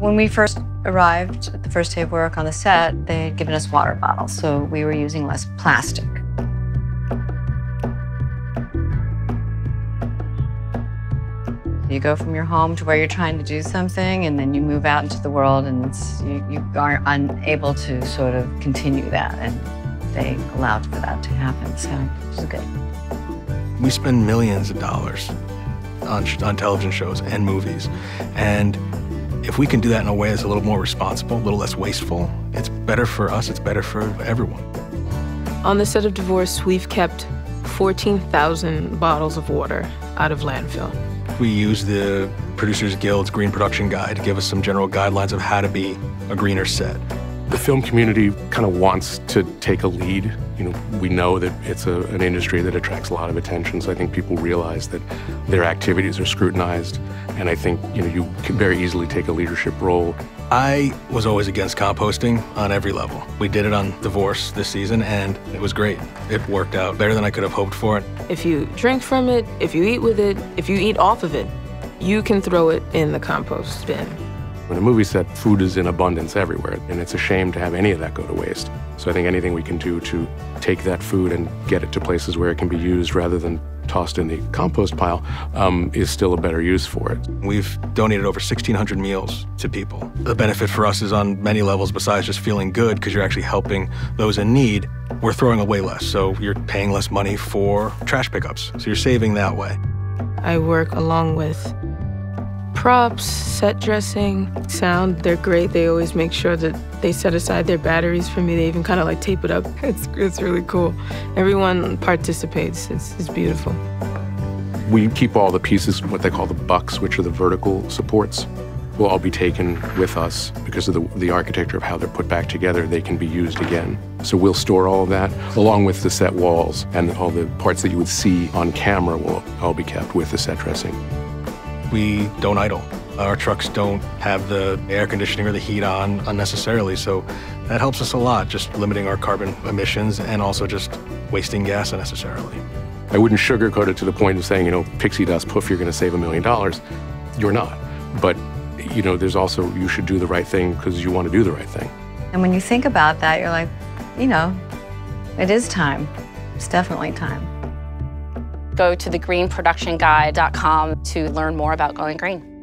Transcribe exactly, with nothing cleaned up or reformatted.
When we first arrived at the first day of work on the set, they had given us water bottles, so we were using less plastic. You go from your home to where you're trying to do something, and then you move out into the world, and it's, you, you are unable to sort of continue that, and they allowed for that to happen, so it was good. We spend millions of dollars on, on television shows and movies, and if we can do that in a way that's a little more responsible, a little less wasteful, it's better for us, it's better for everyone. On the set of Divorce, we've kept fourteen thousand bottles of water out of landfill. We use the Producers Guild's Green Production Guide to give us some general guidelines of how to be a greener set. The film community kind of wants to take a lead. You know, we know that it's a, an industry that attracts a lot of attention, so I think people realize that their activities are scrutinized, and I think, you know, you can very easily take a leadership role. I was always against composting on every level. We did it on Divorce this season, and it was great. It worked out better than I could have hoped for. If you drink from it, if you eat with it, if you eat off of it, you can throw it in the compost bin. When a movie set, food is in abundance everywhere, and it's a shame to have any of that go to waste. So I think anything we can do to take that food and get it to places where it can be used rather than tossed in the compost pile um, is still a better use for it. We've donated over sixteen hundred meals to people. The benefit for us is on many levels besides just feeling good because you're actually helping those in need. We're throwing away less, so you're paying less money for trash pickups. So you're saving that way. I work along with props, set dressing, sound. They're great. They always make sure that they set aside their batteries for me. They even kind of like tape it up. It's, it's really cool. Everyone participates. It's, it's beautiful. We keep all the pieces, what they call the bucks, which are the vertical supports, will all be taken with us because of the, the architecture of how they're put back together. They can be used again. So we'll store all of that along with the set walls, and all the parts that you would see on camera will all be kept with the set dressing. We don't idle. Our trucks don't have the air conditioning or the heat on unnecessarily, so that helps us a lot, just limiting our carbon emissions and also just wasting gas unnecessarily. I wouldn't sugarcoat it to the point of saying, you know, pixie dust, poof, you're going to save a million dollars. You're not. But, you know, there's also, you should do the right thing because you want to do the right thing. And when you think about that, you're like, you know, it is time. It's definitely time. Go to the green production guide dot com to learn more about going green.